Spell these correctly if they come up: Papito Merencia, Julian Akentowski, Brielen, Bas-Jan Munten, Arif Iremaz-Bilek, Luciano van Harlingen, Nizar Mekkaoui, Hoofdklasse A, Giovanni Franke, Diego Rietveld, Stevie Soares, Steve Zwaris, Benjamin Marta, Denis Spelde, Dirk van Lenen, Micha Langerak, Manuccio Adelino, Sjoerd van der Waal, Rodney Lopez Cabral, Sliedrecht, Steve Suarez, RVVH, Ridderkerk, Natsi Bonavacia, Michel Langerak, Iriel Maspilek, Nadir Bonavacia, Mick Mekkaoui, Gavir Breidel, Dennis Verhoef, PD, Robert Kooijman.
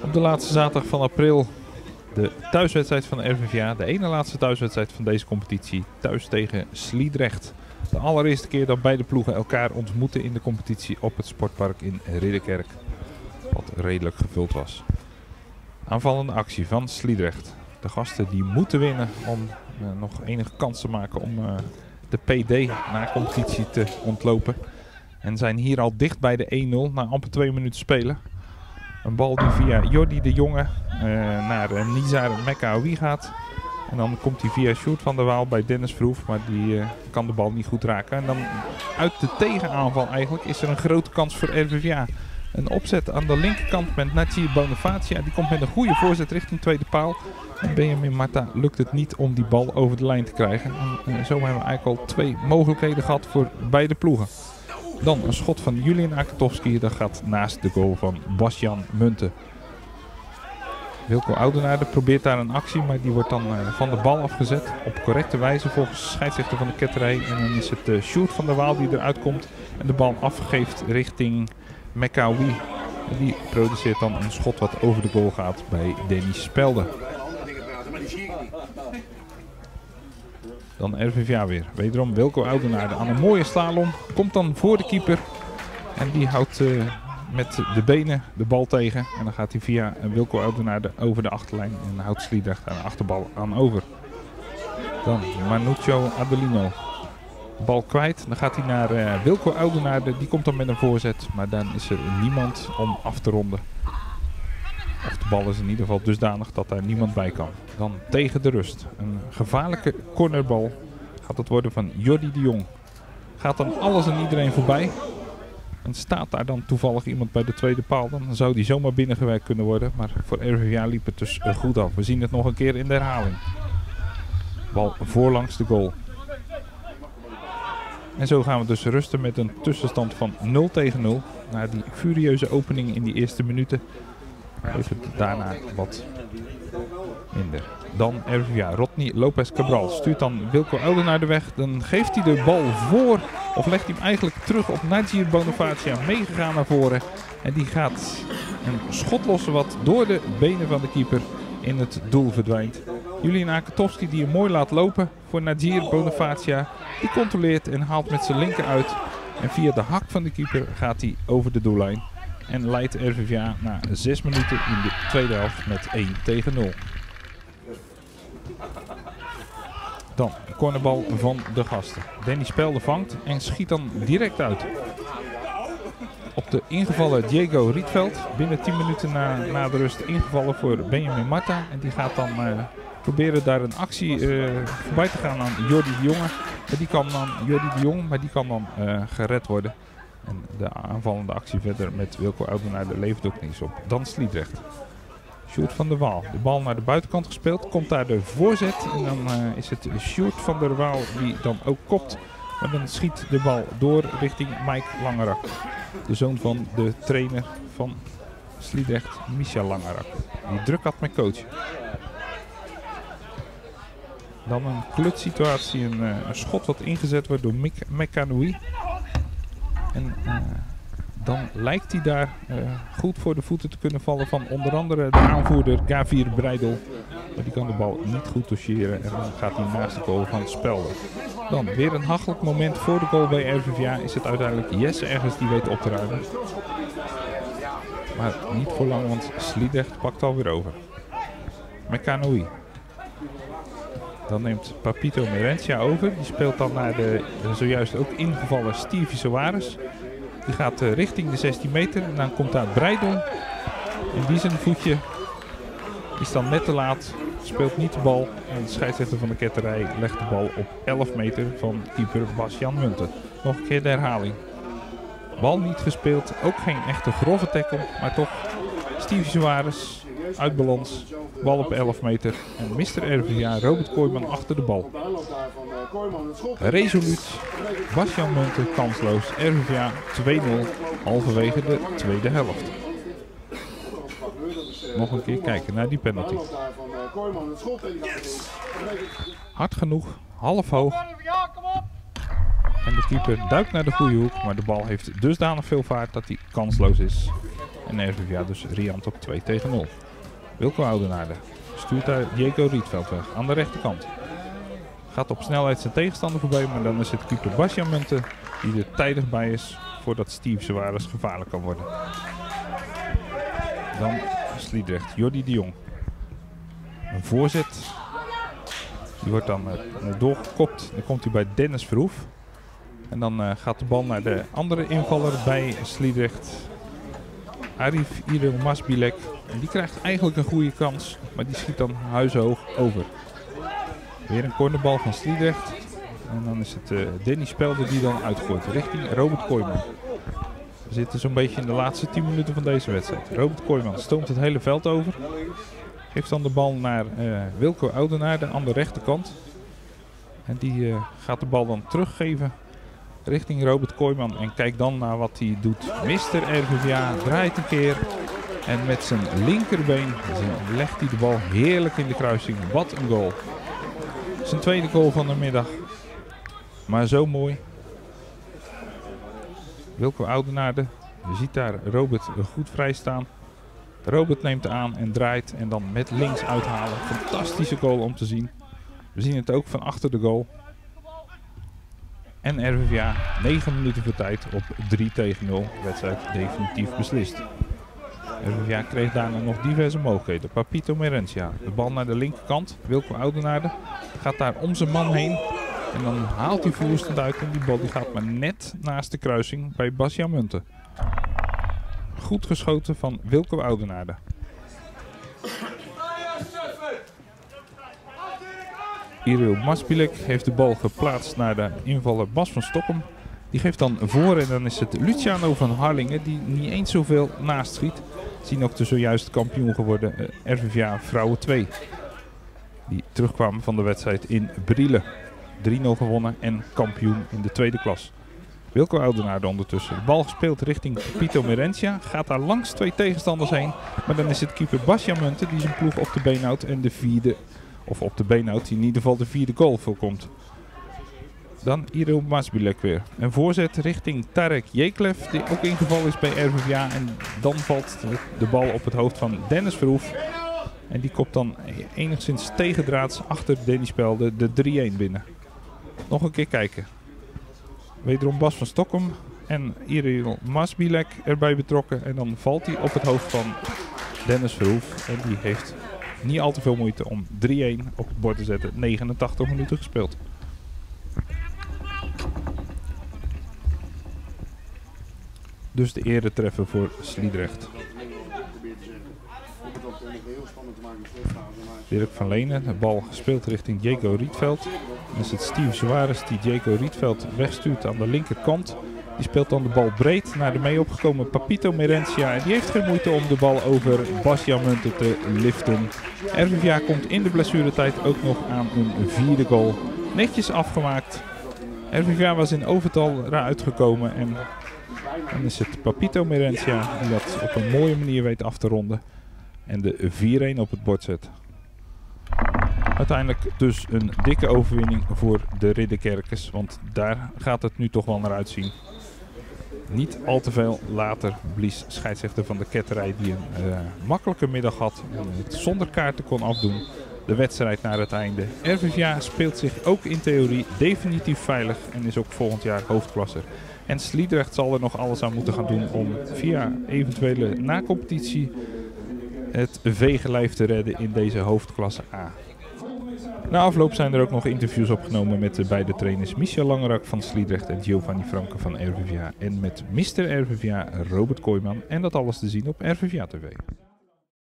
op de laatste zaterdag van april de thuiswedstrijd van RVVH. De ene laatste thuiswedstrijd van deze competitie, thuis tegen Sliedrecht. De allereerste keer dat beide ploegen elkaar ontmoeten in de competitie op het sportpark in Ridderkerk, wat redelijk gevuld was. Aanvallende actie van Sliedrecht. De gasten die moeten winnen om nog enige kans te maken om de PD na competitie te ontlopen. En zijn hier al dicht bij de 1-0 na amper 2 minuten spelen. Een bal die via Jordi de Jong naar Nizar Mekkaoui gaat. En dan komt hij via Sjoerd van der Waal bij Dennis Verhoef, maar die kan de bal niet goed raken. En dan uit de tegenaanval eigenlijk is er een grote kans voor RVVH. Een opzet aan de linkerkant met Natsi Bonavacia. Die komt met een goede voorzet richting tweede paal. En Benjamin Marta lukt het niet om die bal over de lijn te krijgen. En zo hebben we eigenlijk al 2 mogelijkheden gehad voor beide ploegen. Dan een schot van Julian Akentowski. Dat gaat naast de goal van Bas-Jan Munten. Wilco Oudenaarde probeert daar een actie, maar die wordt dan van de bal afgezet. Op correcte wijze volgens scheidsrechter van de ketterij. En dan is het Sjoerd van der Waal die eruit komt en de bal afgeeft richting Mekkaoui. Die produceert dan een schot wat over de goal gaat bij Denis Spelde. Dan RVVH weer. Wederom Wilco Oudenaarde aan een mooie slalom. Komt dan voor de keeper. En die houdt met de benen de bal tegen. En dan gaat hij via Wilco Oudenaarde over de achterlijn. En houdt Sliedrecht aan de achterbal aan over. Dan Manuccio Adelino. Bal kwijt. Dan gaat hij naar Wilco Oudenaarde. Die komt dan met een voorzet. Maar dan is er niemand om af te ronden. Of de bal is in ieder geval dusdanig dat daar niemand bij kan. Dan tegen de rust. Een gevaarlijke cornerbal gaat het worden van Jordi de Jong. Gaat dan alles en iedereen voorbij. En staat daar dan toevallig iemand bij de tweede paal. Dan zou die zomaar binnengewerkt kunnen worden. Maar voor RVVH liep het dus goed af. We zien het nog een keer in de herhaling. Bal voorlangs de goal. En zo gaan we dus rusten met een tussenstand van 0-0. Na die furieuze opening in die eerste minuten. Even daarna wat minder. Dan RVVH. Rodney Lopez Cabral stuurt dan Wilco Oudenaarde weg. Dan geeft hij de bal voor. Of legt hij hem eigenlijk terug op Nadir Bonavacia. Meegegaan naar voren. En die gaat een schot lossen wat door de benen van de keeper in het doel verdwijnt. Julian Akentowski die hem mooi laat lopen voor Nadir Bonavacia. Die controleert en haalt met zijn linker uit. En via de hak van de keeper gaat hij over de doellijn. En leidt RVVH na 6 minuten in de tweede helft met 1-0. Dan cornerbal van de gasten. Denis Spelde vangt en schiet dan direct uit. Op de ingevallen Diego Rietveld. Binnen 10 minuten na de rust ingevallen voor Benjamin Marta. En die gaat dan proberen daar een actie voorbij te gaan aan Jordi de Jong. Maar die kan dan gered worden. En de aanvallende actie verder met Wilco Oudenaarde levert ook niets op. Dan Sliedrecht. Sjoerd van der Waal. De bal naar de buitenkant gespeeld. Komt daar de voorzet. En dan is het Sjoerd van der Waal die dan ook kopt. Maar dan schiet de bal door richting Mike Langerak. De zoon van de trainer van Sliedrecht, Micha Langerak. Die druk had met coach. Dan een klutsituatie. Een schot wat ingezet wordt door Mick Mekkaoui. En dan lijkt hij daar goed voor de voeten te kunnen vallen van onder andere de aanvoerder Gavir Breidel. Maar die kan de bal niet goed toucheren en dan gaat hij naast de goal van het spel. Dan weer een hachelijk moment voor de goal bij RVVH. Is het uiteindelijk Jesse ergens die weet op te ruimen. Maar niet voor lang, want Sliedrecht pakt alweer over. Mekkaoui. Dan neemt Papito Merencia over. Die speelt dan naar de zojuist ook ingevallen Stevie Soares. Die gaat richting de 16 meter. En dan komt daar Breidel. En die zijn voetje is dan net te laat. Speelt niet de bal. En de scheidsrechter van de ketterij legt de bal op 11 meter van keeper Bas-Jan Munten. Nog een keer de herhaling. Bal niet gespeeld. Ook geen echte grove tackle. Maar toch Stevie Soares uit balans. Bal op 11 meter. En Mr. RVVH Robert Kooijman achter de bal. Resoluut. Bas-Jan Munten kansloos. RVVH 2-0 halverwege de tweede helft. Nog een keer kijken naar die penalty. Hard genoeg. Half hoog. En de keeper duikt naar de goede hoek. Maar de bal heeft dusdanig veel vaart dat hij kansloos is. En RVVH dus riant op 2 tegen 0. Wilco Oudenaarde stuurt daar Diego Rietveld weg aan de rechterkant. Gaat op snelheid zijn tegenstander voorbij, maar dan is het keeper Bas-Jan Munten die er tijdig bij is voordat Steve Zwaris gevaarlijk kan worden. Dan Sliedrecht, Jordi de Jong. Een voorzet. Die wordt dan doorgekopt. Dan komt hij bij Dennis Verhoef. En dan gaat de bal naar de andere invaller bij Sliedrecht. Arif Iremaz-Bilek. En die krijgt eigenlijk een goede kans, maar die schiet dan huizenhoog over. Weer een cornerbal van Sliedrecht. En dan is het Denis Spelde die dan uitgooit richting Robert Kooijman. We zitten zo'n beetje in de laatste 10 minuten van deze wedstrijd. Robert Kooijman stoomt het hele veld over. Geeft dan de bal naar Wilco Oudenaarde aan de rechterkant. En die gaat de bal dan teruggeven richting Robert Kooijman. En kijkt dan naar wat hij doet. Mister RVVH draait een keer. En met zijn linkerbeen legt hij de bal heerlijk in de kruising. Wat een goal. Zijn tweede goal van de middag. Maar zo mooi. Wilco Oudenaarde. Je ziet daar Robert goed vrijstaan. Robert neemt aan en draait en dan met links uithalen. Fantastische goal om te zien. We zien het ook van achter de goal. En RVVH 9 minuten voor tijd op 3 tegen 0. Wedstrijd definitief beslist. RVVH kreeg daarna nog diverse mogelijkheden. Papito Merencia. De bal naar de linkerkant. Wilco Oudenaarde gaat daar om zijn man heen. En dan haalt hij verwoestend uit en die bal die gaat maar net naast de kruising bij Bas-Jan Munten. Goed geschoten van Wilco Oudenaarde. Iriel Maspilek heeft de bal geplaatst naar de invaller Bas van Stockholm. Die geeft dan voor en dan is het Luciano van Harlingen die niet eens zoveel naast schiet. Zien ook de zojuist kampioen geworden RVVH Vrouwen 2. Die terugkwamen van de wedstrijd in Brielen. 3-0 gewonnen en kampioen in de tweede klas. Wilco Oudenaarde ondertussen. De bal gespeeld richting Papito Merencia. Gaat daar langs 2 tegenstanders heen. Maar dan is het keeper Bas-Jan Munten die zijn ploeg op de been houdt. En de vierde, of op de been houdt, die in ieder geval de vierde goal voorkomt. Dan Iriel Maspilek weer. Een voorzet richting Tarek Jeklef. Die ook ingevallen is bij RVVH. En dan valt de bal op het hoofd van Dennis Verhoef. En die kopt dan enigszins tegendraads achter Denis Spelde de 3-1 binnen. Nog een keer kijken. Wederom Bas van Stockholm en Iriel Maspilek erbij betrokken. En dan valt hij op het hoofd van Dennis Verhoef. En die heeft niet al te veel moeite om 3-1 op het bord te zetten. 89 minuten gespeeld. Dus de ere treffen voor Sliedrecht. Dirk van Lenen, de bal gespeeld richting Diego Rietveld. Dan is het Steve Suarez die Diego Rietveld wegstuurt aan de linkerkant. Die speelt dan de bal breed naar de mee opgekomen Papito Merencia. En die heeft geen moeite om de bal over Bas-Jan Munten te liften. RVVH komt in de blessuretijd ook nog aan een vierde goal. Netjes afgemaakt. RVVH was in overtal eruit gekomen. En dan is het Papito Merencia die dat op een mooie manier weet af te ronden. En de 4-1 op het bord zet. Uiteindelijk dus een dikke overwinning voor de Ridderkerkers. Want daar gaat het nu toch wel naar uitzien. Niet al te veel later blies scheidsrechter Van der Ketterij, die een makkelijke middag had en het zonder kaarten kon afdoen, de wedstrijd naar het einde. RVVH speelt zich ook in theorie definitief veilig en is ook volgend jaar hoofdklasser. En Sliedrecht zal er nog alles aan moeten gaan doen om via eventuele nacompetitie het vegenlijf te redden in deze hoofdklasse A. Na afloop zijn er ook nog interviews opgenomen met de beide trainers Michel Langerak van Sliedrecht en Giovanni Franke van RVVH en met Mr. RVVH Robert Kooijman. En dat alles te zien op RVVH TV.